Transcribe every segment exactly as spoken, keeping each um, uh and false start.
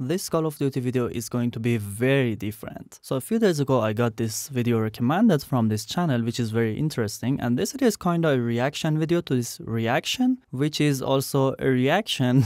This Call of Duty video is going to be very different. So a few days ago I got this video recommended from this channel, which is very interesting, and this video is kind of a reaction video to this reaction, which is also a reaction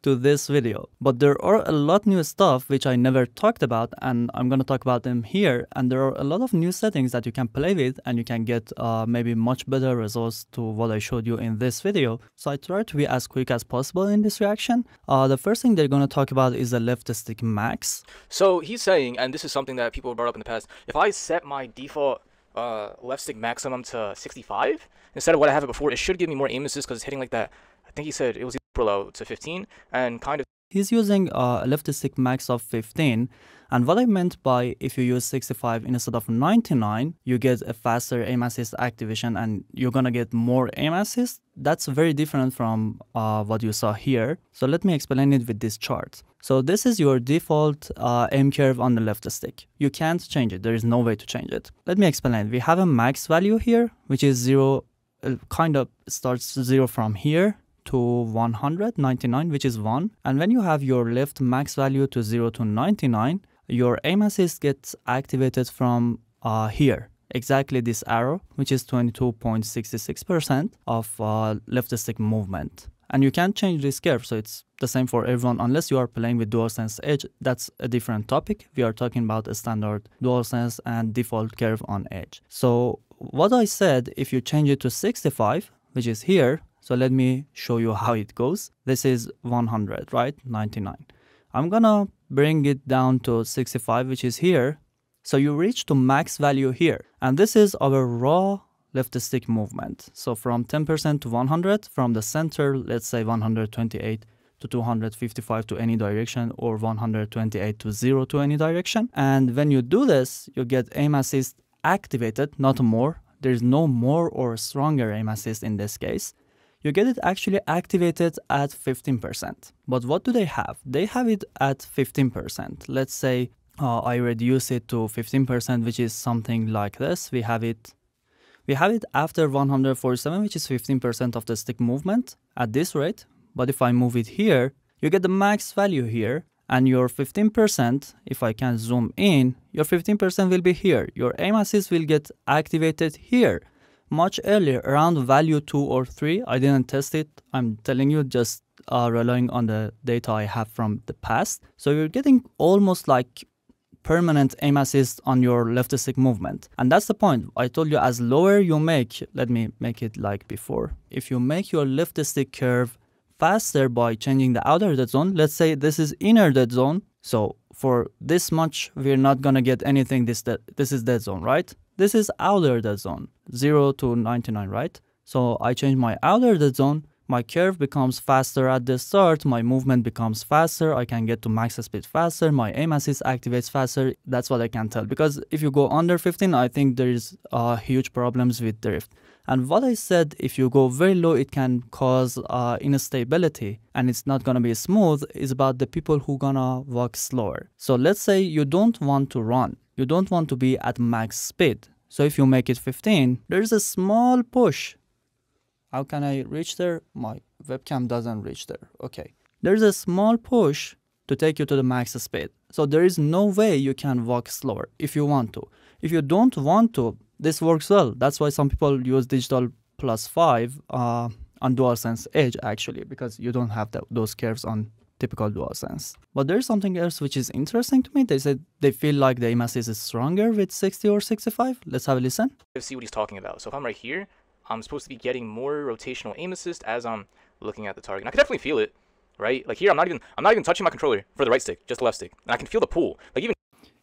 to this video. But there are a lot new stuff which I never talked about, and I'm gonna talk about them here. And there are a lot of new settings that you can play with, and you can get uh, maybe much better results to what I showed you in this video. So I try to be as quick as possible in this reaction. Uh, the first thing they're gonna talk about is the left stick max. So he's saying, and this is something that people brought up in the past, if I set my default uh, left stick maximum to sixty-five, instead of what I had before, it should give me more aim assist because it's hitting like that. I think he said it was below to fifteen, and kind of he's using a left stick max of fifteen. And what I meant by if you use sixty-five instead of ninety-nine, you get a faster aim assist activation and you're gonna get more aim assist. That's very different from uh, what you saw here. So let me explain it with this chart. So this is your default uh, aim curve on the left stick. You can't change it. There is no way to change it. Let me explain. We have a max value here, which is zero, uh, kind of starts zero from here to one hundred ninety-nine, which is one. And when you have your left max value to zero to ninety-nine, your aim assist gets activated from uh, here, exactly this arrow, which is twenty-two point six six percent of uh, left stick movement. And you can't change this curve, so it's the same for everyone unless you are playing with DualSense Edge. That's a different topic. We are talking about a standard DualSense and default curve on Edge. So what I said, if you change it to sixty-five, which is here, so let me show you how it goes. This is one hundred, right? ninety-nine. I'm gonna bring it down to sixty-five, which is here. So you reach to max value here. And this is our raw left stick movement. So from ten percent to one hundred, from the center, let's say one hundred twenty-eight to two hundred fifty-five to any direction, or one hundred twenty-eight to zero to any direction. And when you do this, you get aim assist activated, not more. There's no more or stronger aim assist in this case. You get it actually activated at fifteen percent. But what do they have? They have it at fifteen percent. Let's say uh, I reduce it to fifteen percent, which is something like this. We have it we have it after one hundred forty-seven, which is fifteen percent of the stick movement at this rate. But if I move it here, you get the max value here, and your fifteen percent, if I can zoom in, your fifteen percent will be here. Your aim assist will get activated here, much earlier, around value two or three. I didn't test it. I'm telling you, just uh, relying on the data I have from the past. So you're getting almost like permanent aim assist on your left stick movement. And that's the point. I told you, as lower you make, let me make it like before. If you make your left stick curve faster by changing the outer dead zone, let's say this is inner dead zone. So for this much, we're not gonna get anything. This, this is dead zone, right? This is outer dead zone, zero to ninety-nine, right? So I change my outer dead zone, my curve becomes faster at the start, my movement becomes faster, I can get to max speed faster, my aim assist activates faster. That's what I can tell, because if you go under fifteen, I think there is uh, huge problems with drift. And what I said, if you go very low, it can cause uh, instability and it's not gonna be smooth, is about the people who gonna walk slower. So let's say you don't want to run. You don't want to be at max speed. So if you make it fifteen, there's a small push. How can I reach there? My webcam doesn't reach there. Okay. There's a small push to take you to the max speed. So there is no way you can walk slower if you want to. If you don't want to, this works well. That's why some people use Digital Plus five uh, on DualSense Edge, actually, because you don't have the, those curves on typical DualSense. But there's something else which is interesting to me. They said they feel like the aim assist is stronger with sixty or sixty-five. Let's have a listen. Let's see what he's talking about. So if I'm right here, I'm supposed to be getting more rotational aim assist as I'm looking at the target. And I can definitely feel it, right? Like here, I'm not even I'm not even touching my controller for the right stick, just the left stick. And I can feel the pull. Like even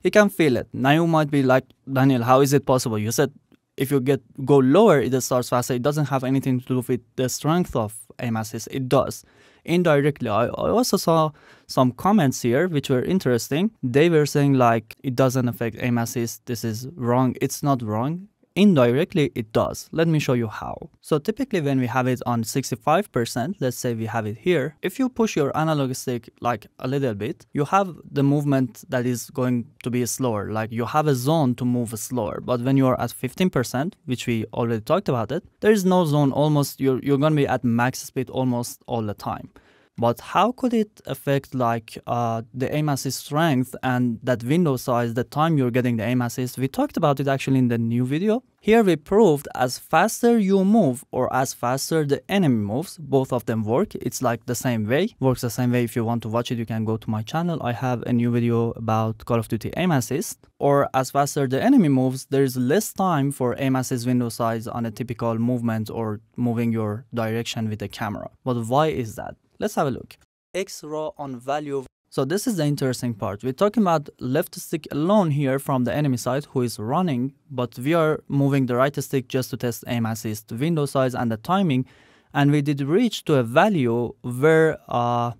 you can feel it. Now you might be like, Daniel, how is it possible? You said if you get go lower, it starts faster. It doesn't have anything to do with the strength of aim assist. It does. Indirectly, I, I also saw some comments here which were interesting. They were saying like, it doesn't affect aim assist, this is wrong. It's not wrong. Indirectly, it does. Let me show you how. So typically when we have it on sixty-five percent, let's say we have it here, if you push your analog stick like a little bit, you have the movement that is going to be slower. Like you have a zone to move slower. But when you are at fifteen percent, which we already talked about it, there is no zone almost, you're, you're going to be at max speed almost all the time. But how could it affect like uh, the aim assist strength and that window size, the time you're getting the aim assist? We talked about it actually in the new video. Here we proved as faster you move or as faster the enemy moves, both of them work. It's like the same way, works the same way. If you want to watch it, you can go to my channel. I have a new video about Call of Duty aim assist. Or as faster the enemy moves, there's less time for aim assist window size on a typical movement or moving your direction with the camera. But why is that? Let's have a look. X raw on value. So this is the interesting part. We're talking about left stick alone here from the enemy side who is running, but we are moving the right stick just to test aim assist, window size and the timing. And we did reach to a value where uh,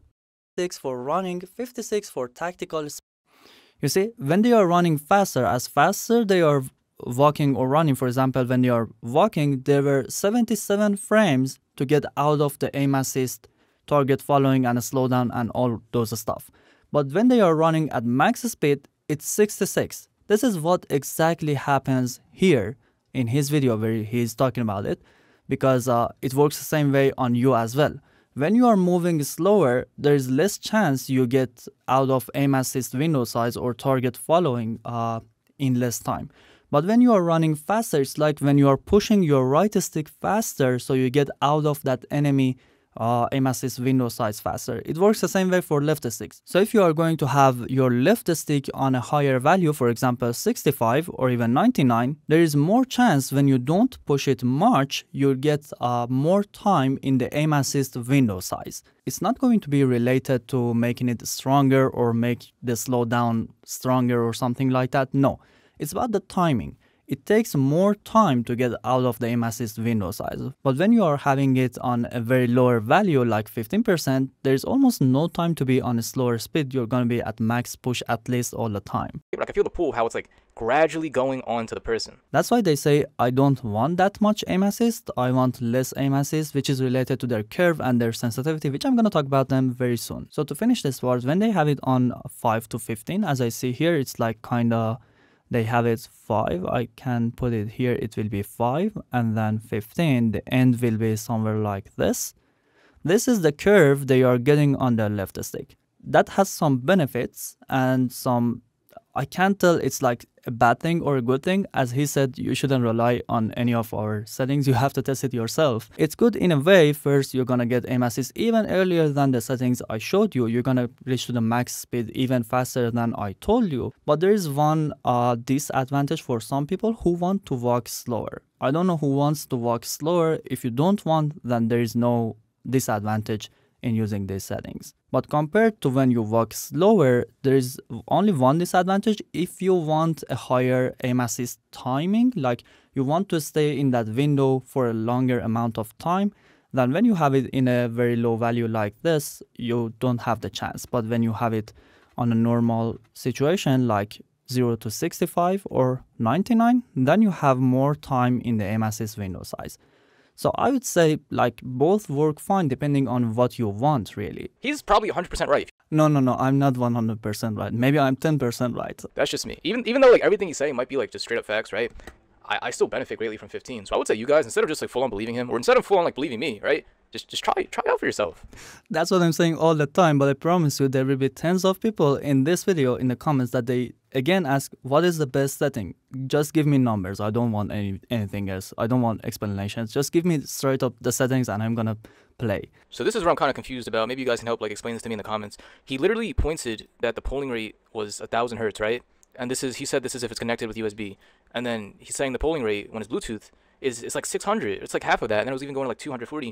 fifty-six for running, fifty-six for tactical. You see, when they are running faster, as faster they are walking or running, for example, when they are walking, there were seventy-seven frames to get out of the aim assist, target following and a slowdown and all those stuff. But when they are running at max speed, it's sixty-six. This is what exactly happens here in his video where he's talking about it, because uh, it works the same way on you as well. When you are moving slower, there is less chance you get out of aim assist window size or target following uh, in less time. But when you are running faster, it's like when you are pushing your right stick faster, so you get out of that enemy Uh, aim assist window size faster. It works the same way for left sticks. So if you are going to have your left stick on a higher value, for example sixty-five or even ninety-nine, there is more chance when you don't push it much, you'll get uh, more time in the aim assist window size. It's not going to be related to making it stronger or make the slowdown stronger or something like that. No, it's about the timing. It takes more time to get out of the aim assist window size. But when you are having it on a very lower value, like fifteen percent, there's almost no time to be on a slower speed. You're going to be at max push at least all the time. I can feel the pull, how it's like gradually going on to the person. That's why they say, I don't want that much aim assist. I want less aim assist, which is related to their curve and their sensitivity, which I'm going to talk about them very soon. So to finish this part, when they have it on five to fifteen, as I see here, it's like kind of... they have it five, I can put it here, it will be five and then fifteen, the end will be somewhere like this. This is the curve they are getting on the left stick. That has some benefits and some, I can't tell it's like a bad thing or a good thing. As he said, you shouldn't rely on any of our settings, you have to test it yourself. It's good in a way, first you're gonna get aim assist even earlier than the settings I showed you, you're gonna reach to the max speed even faster than I told you. But there is one uh, disadvantage for some people who want to walk slower. I don't know who wants to walk slower. If you don't want, then there is no disadvantage in using these settings. But compared to when you walk slower, there is only one disadvantage. If you want a higher aim assist timing, like you want to stay in that window for a longer amount of time, then when you have it in a very low value like this, you don't have the chance. But when you have it on a normal situation like zero to sixty-five or ninety-nine, then you have more time in the aim assist window size. So I would say like both work fine depending on what you want really. He's probably one hundred percent right. No, no, no, I'm not one hundred percent right. Maybe I'm ten percent right. That's just me. Even even though like everything he's saying might be like just straight up facts, right? I, I still benefit greatly from fifteen. So I would say you guys, instead of just like full on believing him, or instead of full on like believing me, right? Just just try try out for yourself. That's what I'm saying all the time, but I promise you there will be tens of people in this video in the comments that they again ask, what is the best setting? Just give me numbers. I don't want any anything else. I don't want explanations. Just give me straight up the settings and I'm gonna play. So this is where I'm kind of confused about. Maybe you guys can help like explain this to me in the comments. He literally pointed that the polling rate was a thousand hertz, right? And this is, he said this is if it's connected with U S B. And then he's saying the polling rate when it's Bluetooth is it's like six hundred. It's like half of that. And then it was even going to like two hundred forty.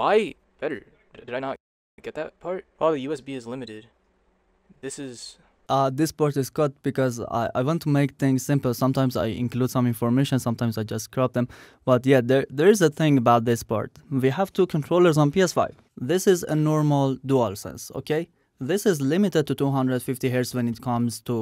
Why better? Did I not get that part? Oh, the U S B is limited. This is... Uh, this part is cut because I, I want to make things simple. Sometimes I include some information, sometimes I just crop them. But yeah, there, there is a thing about this part. We have two controllers on P S five. This is a normal DualSense, okay? This is limited to two hundred fifty hertz when it comes to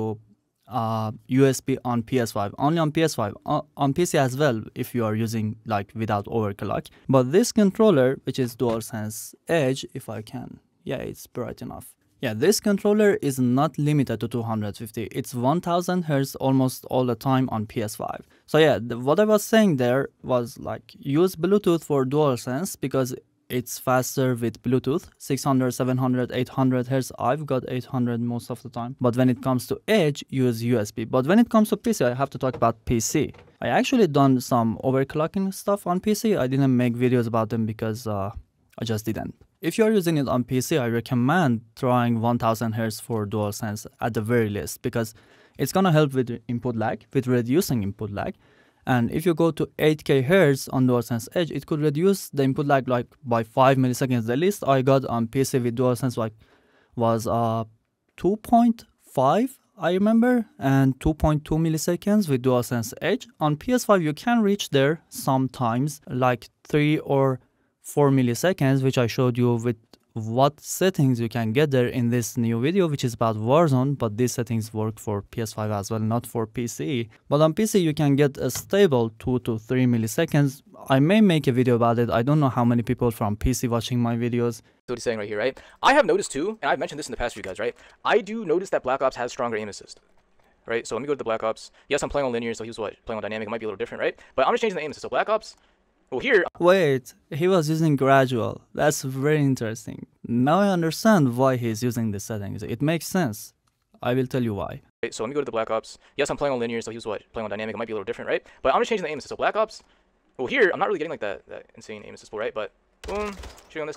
uh, U S B on P S five. Only on P S five, o on P C as well if you are using like without overclock. But this controller, which is DualSense Edge, if I can, yeah, it's bright enough. Yeah, this controller is not limited to two hundred fifty. It's one thousand hertz almost all the time on P S five. So yeah, the, what I was saying there was like use Bluetooth for DualSense because it's faster with Bluetooth, six hundred, seven hundred, eight hundred hertz. I've got eight hundred most of the time, but when it comes to Edge, use U S B. But when it comes to P C, I have to talk about P C. I actually done some overclocking stuff on P C. I didn't make videos about them because uh, I just didn't. If you are using it on P C, I recommend trying one thousand hertz for DualSense at the very least, because it's gonna help with input lag, with reducing input lag. And if you go to eight K hertz on DualSense Edge, it could reduce the input lag like by five milliseconds. The least I got on P C with DualSense like was uh, two point five, I remember, and two point two milliseconds with DualSense Edge. On P S five, you can reach there sometimes, like three or four milliseconds, which I showed you with what settings you can get there in this new video, which is about Warzone, but these settings work for P S five as well, not for P C. But on P C, you can get a stable two to three milliseconds. I may make a video about it. I don't know how many people from P C watching my videos. What he's saying right here, right? I have noticed too, and I've mentioned this in the past few guys, right? I do notice that Black Ops has stronger aim assist, right? So let me go to the Black Ops. Yes, I'm playing on linear, so he was what? Playing on dynamic, it might be a little different, right? But I'm just changing the aim assist, so Black Ops... Well, here... Wait, he was using gradual. That's very interesting. Now I understand why he's using the settings. It makes sense. I will tell you why. Right, so let me go to the Black Ops. Yes, I'm playing on linear, so he was what? Playing on dynamic, it might be a little different, right? But I'm just changing the aim assist. So Black Ops... Well, here, I'm not really getting like that, that insane aim assist, right? But, boom, shooting on this...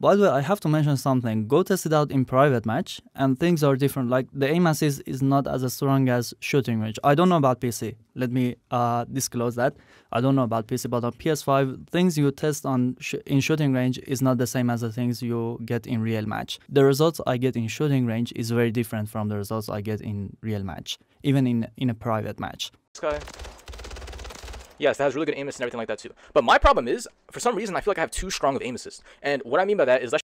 By the way, I have to mention something. Go test it out in private match, and things are different. Like, the aim assist is not as strong as shooting range. I don't know about P C. Let me uh, disclose that. I don't know about P C, but on P S five, things you test on sh in shooting range is not the same as the things you get in real match. The results I get in shooting range is very different from the results I get in real match, even in, in a private match. Sky. Yes, that has really good aim assist and everything like that too. But my problem is, for some reason, I feel like I have too strong of aim assist. And what I mean by that is that...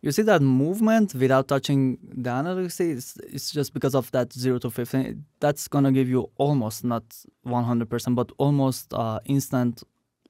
You see that movement without touching the analytics? It's, it's just because of that zero to fifteen. That's gonna give you almost, not one hundred percent, but almost uh, instant,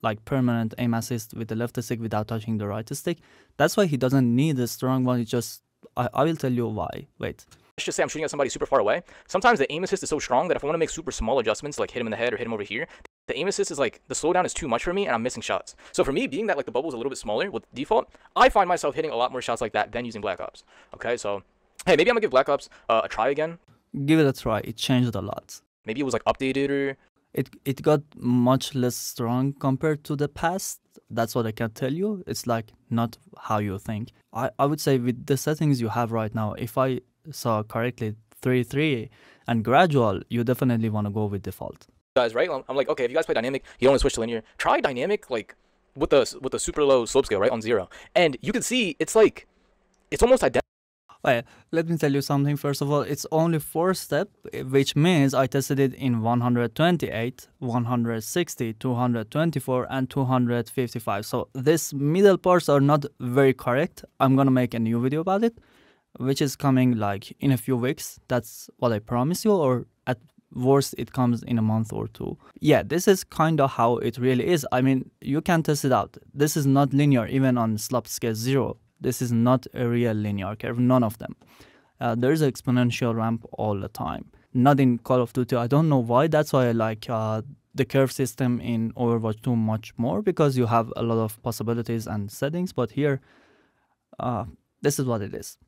like permanent aim assist with the left stick without touching the right stick. That's why he doesn't need a strong one. It's just... I, I will tell you why. Wait. Let's just say I'm shooting at somebody super far away. Sometimes the aim assist is so strong that if I want to make super small adjustments, like hit him in the head or hit him over here, the aim assist is like, the slowdown is too much for me and I'm missing shots. So for me, being that like the bubble is a little bit smaller with default, I find myself hitting a lot more shots like that than using Black Ops. Okay, so, hey, maybe I'm gonna give Black Ops uh, a try again. Give it a try, it changed a lot. Maybe it was like updated or... It, it got much less strong compared to the past. That's what I can tell you. It's like not how you think. I, I would say with the settings you have right now, if I saw correctly, three three and gradual, you definitely want to go with default. Guys, right? I'm like, okay, if you guys play dynamic, you don't want to switch to linear, try dynamic like with the with the super low slope scale, right, on zero, and you can see it's like it's almost identical. Well, let me tell you something. First of all, it's only four step, which means I tested it in one hundred twenty-eight, one hundred sixty, two hundred twenty-four, and two hundred fifty-five. So these middle parts are not very correct. I'm gonna make a new video about it, which is coming like in a few weeks. That's what I promise you, or at worst, it comes in a month or two. Yeah, this is kind of how it really is. I mean, you can test it out. This is not linear, even on slope scale zero. This is not a real linear curve, none of them. Uh, there is an exponential ramp all the time. Not in Call of Duty. I don't know why. That's why I like uh, the curve system in Overwatch two much more, because you have a lot of possibilities and settings. But here, uh, this is what it is.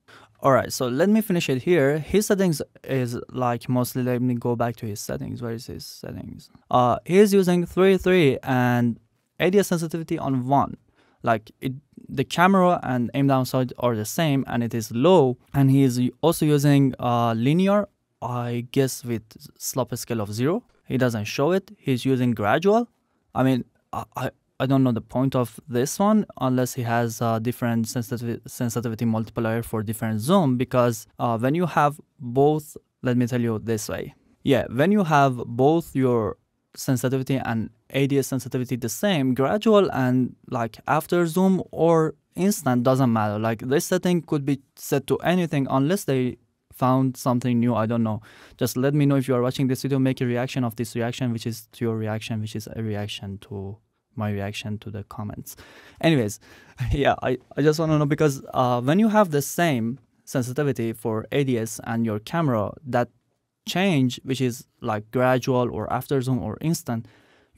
Alright, so let me finish it here. His settings is like mostly, let me go back to his settings. Where is his settings? Uh, he's using three three and A D S sensitivity on one. Like it, the camera and aim down sight are the same and it is low. And he is also using uh, linear, I guess with slope scale of zero. He doesn't show it. He's using gradual. I mean, I... I I don't know the point of this one unless he has uh, different sensitiv sensitivity multiplier for different zoom, because uh, when you have both, let me tell you this way. Yeah, when you have both your sensitivity and A D S sensitivity the same, gradual and like after zoom or instant doesn't matter. Like this setting could be set to anything unless they found something new. I don't know. Just let me know if you are watching this video, make a reaction of this reaction, which is to your reaction, which is a reaction to... my reaction to the comments. Anyways, yeah, I, I just want to know because uh, when you have the same sensitivity for A D S and your camera, that change, which is like gradual or after zoom or instant,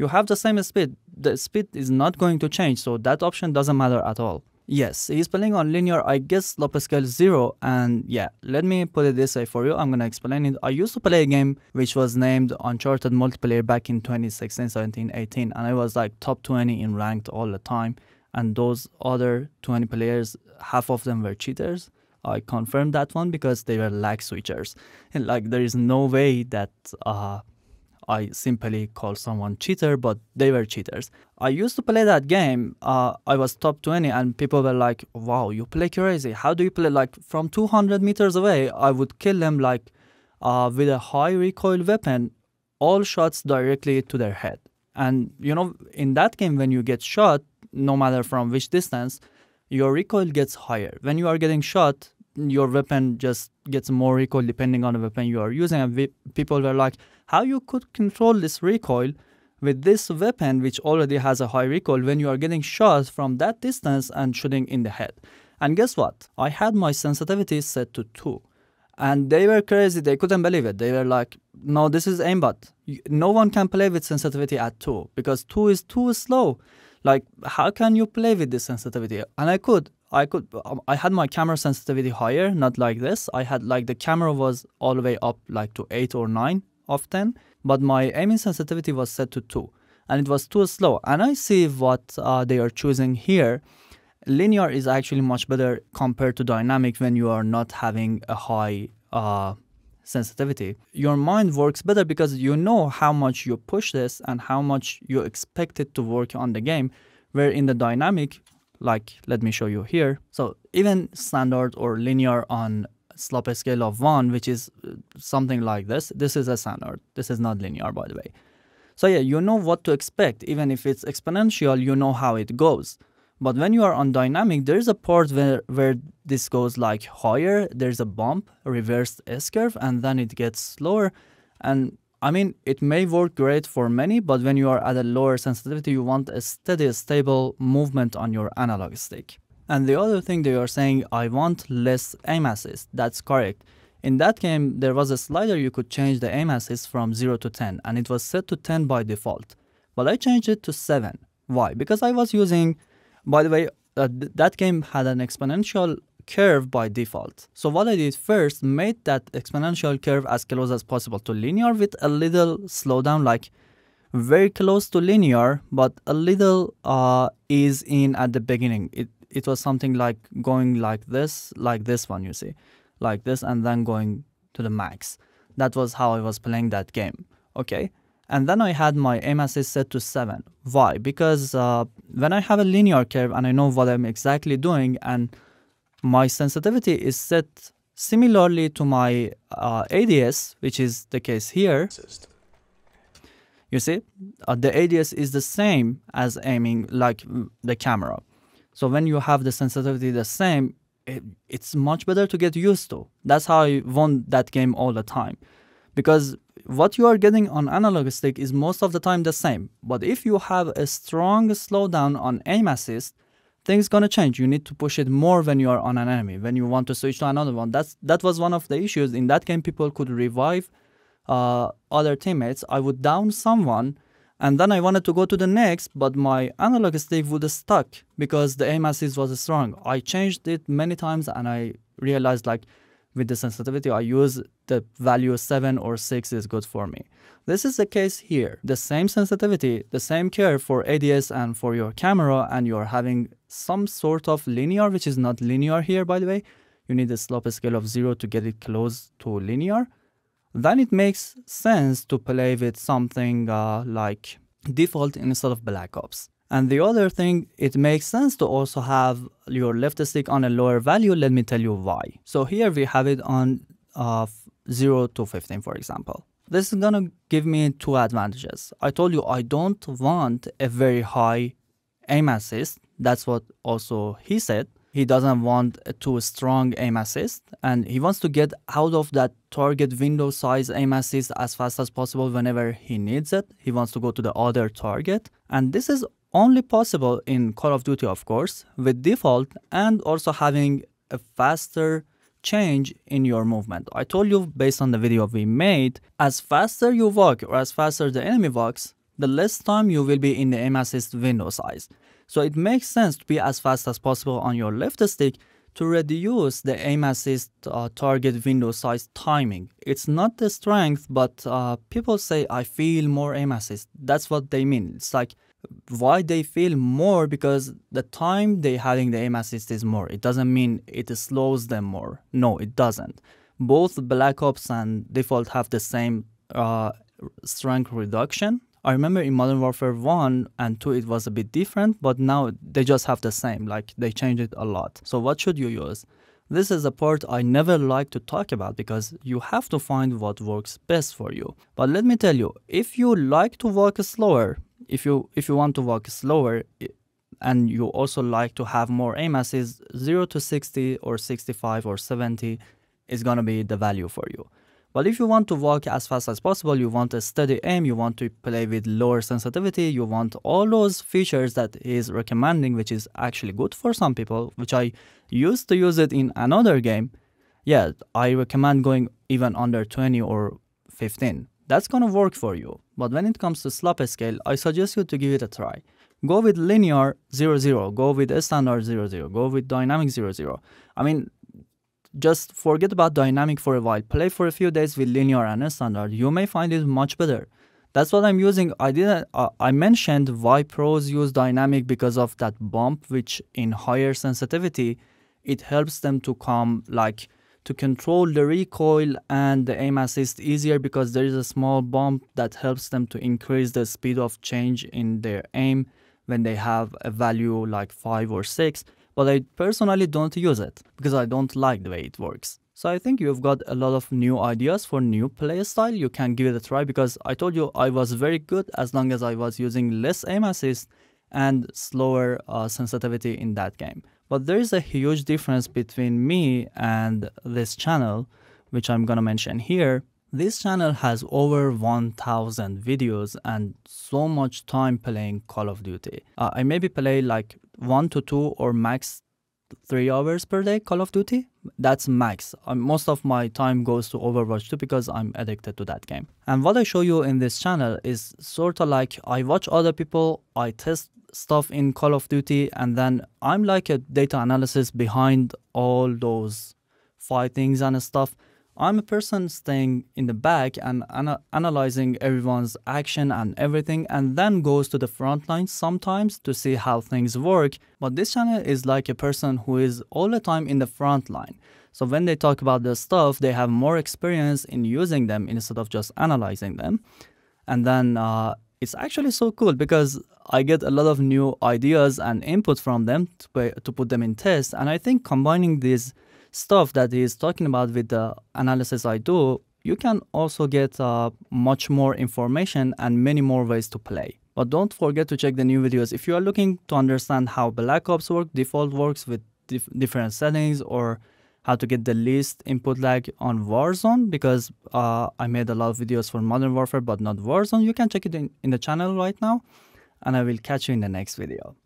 you have the same speed. The speed is not going to change, so that option doesn't matter at all. Yes, it is playing on linear, I guess, Lopascal zero. And yeah, let me put it this way for you. I'm gonna explain it. I used to play a game which was named Uncharted Multiplayer back in twenty sixteen, seventeen, eighteen, and I was like top twenty in ranked all the time. And those other twenty players, half of them were cheaters. I confirmed that one because they were lag switchers. And like, there is no way that uh, I simply call someone cheater, but they were cheaters. I used to play that game. Uh, I was top twenty and people were like, wow, you play crazy. How do you play? Like from two hundred meters away, I would kill them like uh, with a high recoil weapon, all shots directly to their head. And you know, in that game, when you get shot, no matter from which distance, your recoil gets higher. When you are getting shot, your weapon just gets more recoil depending on the weapon you are using. And we, people were like, how you could control this recoil with this weapon which already has a high recoil when you are getting shot from that distance and shooting in the head? And guess what? I had my sensitivity set to two. And they were crazy. They couldn't believe it. They were like, no, this is aimbot. No one can play with sensitivity at two because two is too slow. Like, how can you play with this sensitivity? And I could, I could, I had my camera sensitivity higher, not like this. I had like the camera was all the way up like to eight or nine of ten, but my aiming sensitivity was set to two and it was too slow. And I see what uh, they are choosing here. Linear is actually much better compared to dynamic when you are not having a high uh, sensitivity. Your mind works better because you know how much you push this and how much you expect it to work on the game, where in the dynamic, like let me show you here. So even standard or linear on slope scale of one, which is something like this, this is a standard. This is not linear, by the way. So yeah, you know what to expect. Even if it's exponential, you know how it goes. But when you are on dynamic, there is a part where, where this goes like higher, there's a bump, a reversed S-curve, and then it gets slower. And I mean, it may work great for many, but when you are at a lower sensitivity, you want a steady, stable movement on your analog stick. And the other thing they are saying, I want less aim assist. That's correct. In that game, there was a slider you could change the aim assist from zero to ten, and it was set to ten by default. But I changed it to seven. Why? Because I was using... By the way, uh, th that game had an exponential curve by default. So what I did first, made that exponential curve as close as possible to linear with a little slowdown, like very close to linear, but a little uh, ease in at the beginning. It, it was something like going like this, like this one, you see, like this, and then going to the max. That was how I was playing that game, okay? And then I had my aim assist set to seven. Why? Because uh, when I have a linear curve and I know what I'm exactly doing and my sensitivity is set similarly to my uh, A D S, which is the case here. You see, uh, the A D S is the same as aiming like the camera. So when you have the sensitivity the same, it, it's much better to get used to. That's how I won that game all the time. Because what you are getting on analog stick is most of the time the same. But if you have a strong slowdown on aim assist, things gonna change. You need to push it more when you are on an enemy, when you want to switch to another one. That's, that was one of the issues. In that game, people could revive uh, other teammates. I would down someone, and then I wanted to go to the next, but my analog stick would have stuck because the aim assist was strong. I changed it many times, and I realized like, with the sensitivity I use, the value seven or six is good for me. This is the case here. The same sensitivity, the same care for A D S and for your camera, and you're having some sort of linear, which is not linear here, by the way. You need a slope scale of zero to get it close to linear. Then it makes sense to play with something uh, like default instead of Black Ops. And the other thing, it makes sense to also have your left stick on a lower value. Let me tell you why. So here we have it on uh, zero to fifteen, for example. This is gonna give me two advantages. I told you I don't want a very high aim assist. That's what also he said. He doesn't want a too strong aim assist, and he wants to get out of that target window size aim assist as fast as possible whenever he needs it. He wants to go to the other target, and this is only possible in Call of Duty, of course, with default, and also having a faster change in your movement. I told you based on the video we made, as faster you walk or as faster the enemy walks, the less time you will be in the aim assist window size. so it makes sense to be as fast as possible on your left stick to reduce the aim assist uh, target window size timing. It's not the strength, but uh, people say I feel more aim assist. That's what they mean. It's like why they feel more, because the time they having the aim assist is more. It doesn't mean it slows them more. No, it doesn't. Both Black Ops and Default have the same uh, strength reduction. I remember in Modern Warfare one and two it was a bit different, but now they just have the same, like they changed it a lot. So what should you use? This is a part I never like to talk about because you have to find what works best for you. But let me tell you, if you like to walk slower, if you if you want to walk slower and you also like to have more aim assist, zero to sixty or sixty-five or seventy is gonna be the value for you. But if you want to walk as fast as possible, you want a steady aim, you want to play with lower sensitivity, you want all those features that he's recommending, which is actually good for some people, which I used to use it in another game. Yeah, I recommend going even under twenty or fifteen. That's gonna work for you. But when it comes to slop scale, I suggest you to give it a try. Go with linear zero zero, go with standard zero zero, go with dynamic zero zero. I mean, just forget about dynamic for a while. Play for a few days with linear and standard. You may find it much better. That's what I'm using. I didn't. Uh, I mentioned why pros use dynamic because of that bump, which in higher sensitivity, it helps them to come like to control the recoil and the aim assist easier because there is a small bump that helps them to increase the speed of change in their aim when they have a value like five or six. But I personally don't use it because I don't like the way it works. So I think you've got a lot of new ideas for new playstyle. You can give it a try because I told you I was very good as long as I was using less aim assist and slower uh, sensitivity in that game. But there is a huge difference between me and this channel, which I'm gonna mention here. This channel has over one thousand videos and so much time playing Call of Duty. Uh, I maybe play like one to two or max three hours per day Call of Duty. That's max. Um, most of my time goes to Overwatch two because I'm addicted to that game. And what I show you in this channel is sort of like I watch other people, I test stuff in Call of Duty, and then I'm like a data analysis behind all those fightings and stuff. I'm a person staying in the back and ana analyzing everyone's action and everything, and then goes to the front line sometimes to see how things work. But this channel is like a person who is all the time in the front line. So when they talk about the stuff, they have more experience in using them instead of just analyzing them. And then uh, it's actually so cool because I get a lot of new ideas and input from them to, pay, to put them in tests. And I think combining these stuff that he is talking about with the analysis I do, you can also get uh, much more information and many more ways to play. But don't forget to check the new videos. If you are looking to understand how Black Ops works, Default works with dif different settings, or how to get the least input lag on Warzone, because uh, I made a lot of videos for Modern Warfare but not Warzone, you can check it in, in the channel right now, and I will catch you in the next video.